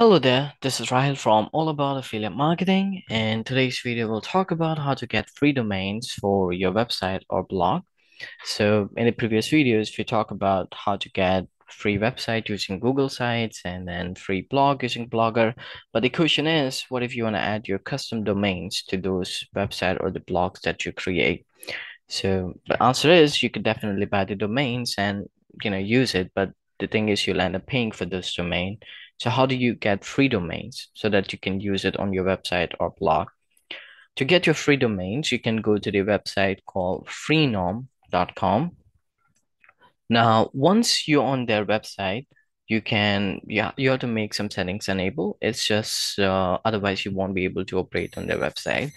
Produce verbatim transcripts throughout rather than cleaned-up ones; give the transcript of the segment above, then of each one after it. Hello there, this is Rahil from All About Affiliate Marketing, and today's video will talk about how to get free domains for your website or blog. So in the previous videos, we talked about how to get free website using Google Sites and then free blog using Blogger. But the question is, what if you want to add your custom domains to those website or the blogs that you create? So the answer is you could definitely buy the domains and you know use it, but the thing is you'll end up paying for this domain. So how do you get free domains so that you can use it on your website or blog? To get your free domains, you can go to the website called freenom dot com. Now, once you're on their website, you can, yeah, you have to make some settings enable. It's just, uh, otherwise you won't be able to operate on their website.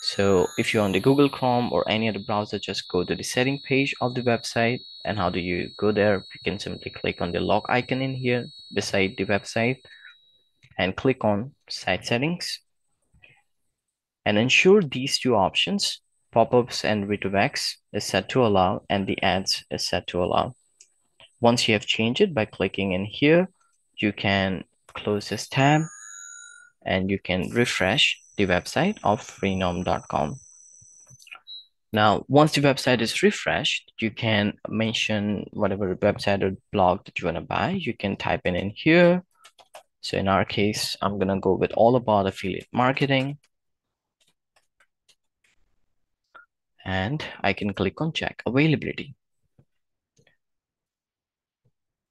So if you're on the Google Chrome or any other browser, just go to the setting page of the website. And how do you go there? You can simply click on the log icon in here beside the website and click on site settings. And ensure these two options, pop-ups and redirects, is set to allow and the ads is set to allow. Once you have changed it by clicking in here, you can close this tab and you can refresh the website of freenom dot com. Now, once the website is refreshed, you can mention whatever website or blog that you want to buy. You can type in in here. So in our case, I'm going to go with All About Affiliate Marketing. And I can click on check availability.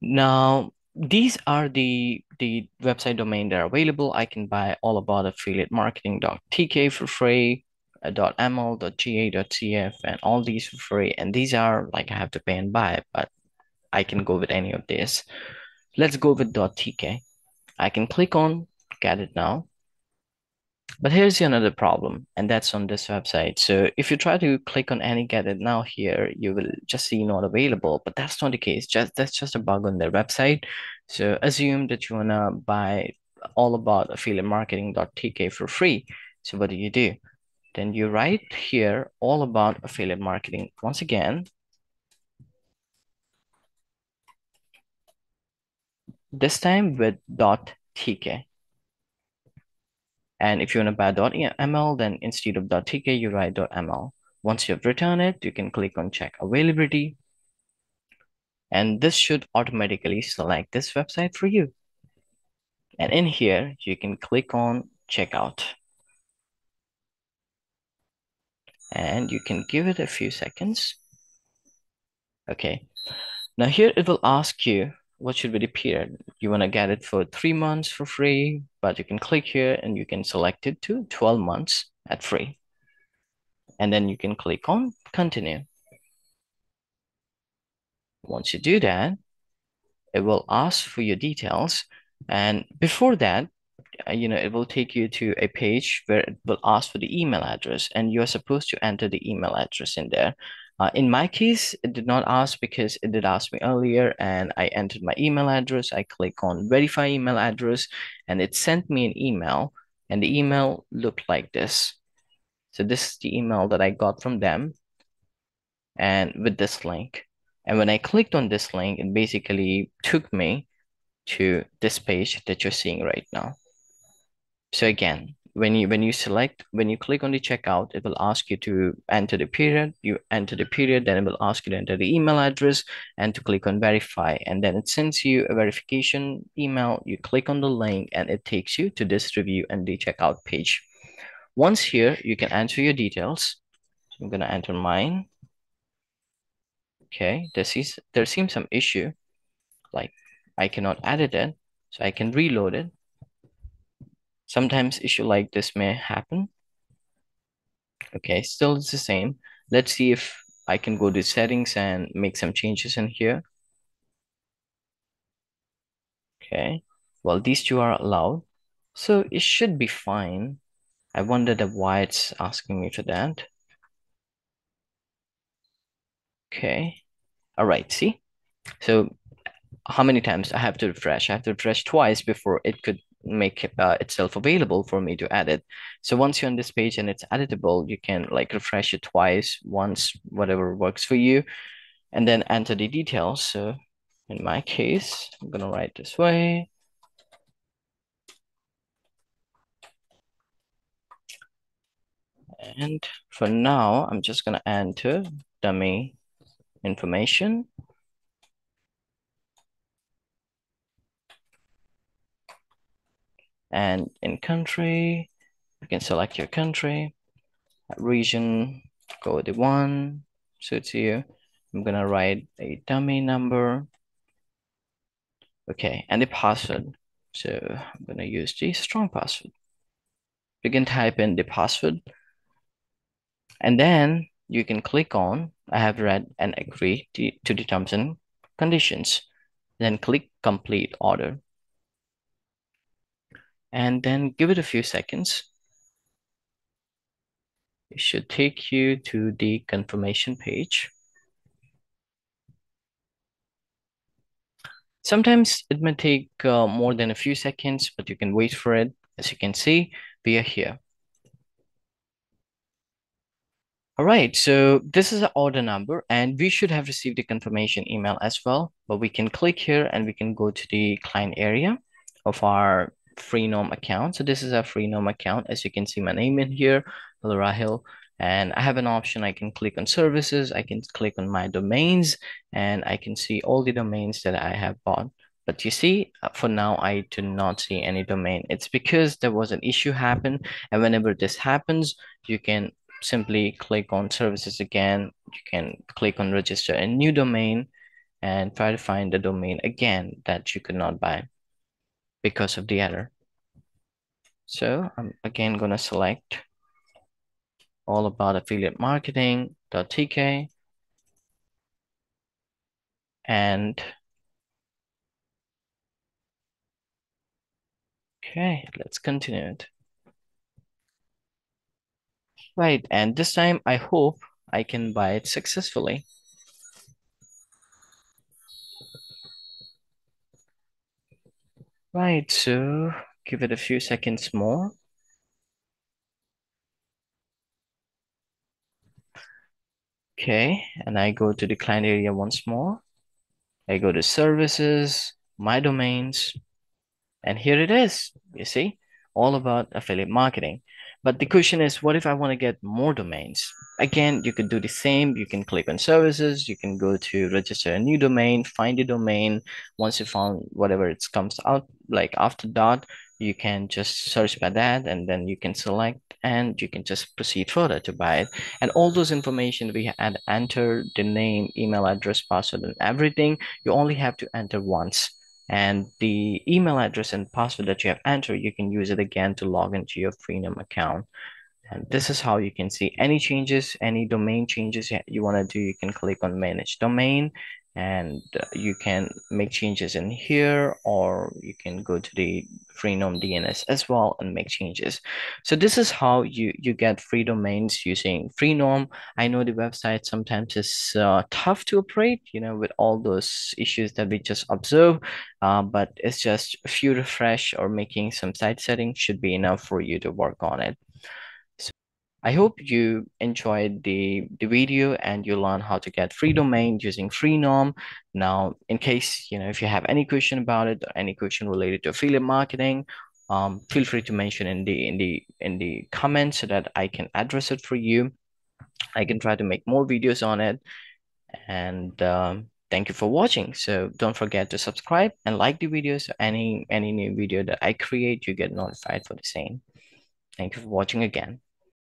Now, these are the the website domain that are available. I can buy all about affiliate marketing dot t k for free, dot m l dot g a dot c f, and all these for free. And these are like I have to pay and buy, but I can go with any of these. Let's go with .tk. I can click on get it now. But here's another problem, and that's on this website. So if you try to click on any get it now here, you will just see not available, but that's not the case. Just that's just a bug on their website. So assume that you want to buy all about affiliate marketing dot t k for free. So what do you do? Then you write here all about affiliate marketing once again. This time with .tk. And if you want to buy .ml, then instead of .tk, you write .ml. Once you have returned it, you can click on check availability. And this should automatically select this website for you. And in here, you can click on checkout. And you can give it a few seconds. Okay. Now here it will ask you, what should be the period? You want to get it for three months for free, but you can click here and you can select it to twelve months at free. And then you can click on continue. Once you do that, it will ask for your details. And before that, you know, it will take you to a page where it will ask for the email address, and you're supposed to enter the email address in there. Uh, in my case, it did not ask because it did ask me earlier and I entered my email address. I click on verify email address and it sent me an email, and the email looked like this. So this is the email that I got from them and with this link. And when I clicked on this link, it basically took me to this page that you're seeing right now. So again, When you when you select, when you click on the checkout, it will ask you to enter the period. You enter the period, then it will ask you to enter the email address and to click on verify. And then it sends you a verification email. You click on the link and it takes you to this review and the checkout page. Once here, you can enter your details. So I'm gonna enter mine. Okay, there seems, there seems some issue. Like I cannot edit it, so I can reload it. Sometimes issue like this may happen. Okay, still it's the same. Let's see if I can go to settings and make some changes in here. Okay, well, these two are allowed, so it should be fine. I wondered why it's asking me for that. Okay, all right, see? So how many times I have to refresh? I have to refresh twice before it could make uh, itself available for me to edit. So once you're on this page and it's editable, you can like refresh it twice, once, whatever works for you, and then enter the details. So in my case, I'm gonna write this way. And for now, I'm just going to enter dummy information. And in country, you can select your country. Region, go with the one, suits you. I'm going to write a dummy number. Okay, and the password. So I'm going to use the strong password. You can type in the password. And then you can click on, I have read and agree to, to the terms and conditions. Then click complete order. And then give it a few seconds. It should take you to the confirmation page. Sometimes it may take uh, more than a few seconds, but you can wait for it. As you can see, we are here. All right, so this is the order number and we should have received the confirmation email as well, but we can click here and we can go to the client area of our Freenom account. So this is a Freenom account. As you can see, my name in here, Rahil, and I have an option. I can click on services, I can click on my domains, and I can see all the domains that I have bought. But you see, for now, I do not see any domain. It's because there was an issue happen, and whenever this happens, you can simply click on services again. You can click on register a new domain and try to find the domain again that you could not buy because of the error. So I'm again going to select all about affiliate marketing dot t k and okay, let's continue it. Right, and this time I hope I can buy it successfully. Right, so give it a few seconds more. Okay, and I go to the client area once more. I go to services, my domains. And here it is, you see, all about affiliate marketing. But the question is, what if I want to get more domains? Again, you could do the same. You can click on services. You can go to register a new domain, find the domain. Once you found whatever it comes out, like after that, you can just search by that, and then you can select, and you can just proceed further to buy it. And all those information we had entered, the name, email address, password, and everything, you only have to enter once. And the email address and password that you have entered, you can use it again to log into your Freenom account. And this is how you can see any changes, any domain changes you want to do. You can click on manage domain and you can make changes in here, or you can go to the Freenom D N S as well and make changes. So this is how you, you get free domains using Freenom. I know the website sometimes is uh, tough to operate, you know, with all those issues that we just observed, uh, but it's just a few refresh or making some site settings should be enough for you to work on it. I hope you enjoyed the, the video and you learn how to get free domain using Freenom. Now, in case, you know, if you have any question about it or any question related to affiliate marketing, um, feel free to mention in the, in the, in the comments so that I can address it for you. I can try to make more videos on it. And um, thank you for watching. So don't forget to subscribe and like the video. So any, any new video that I create, you get notified for the same. Thank you for watching again.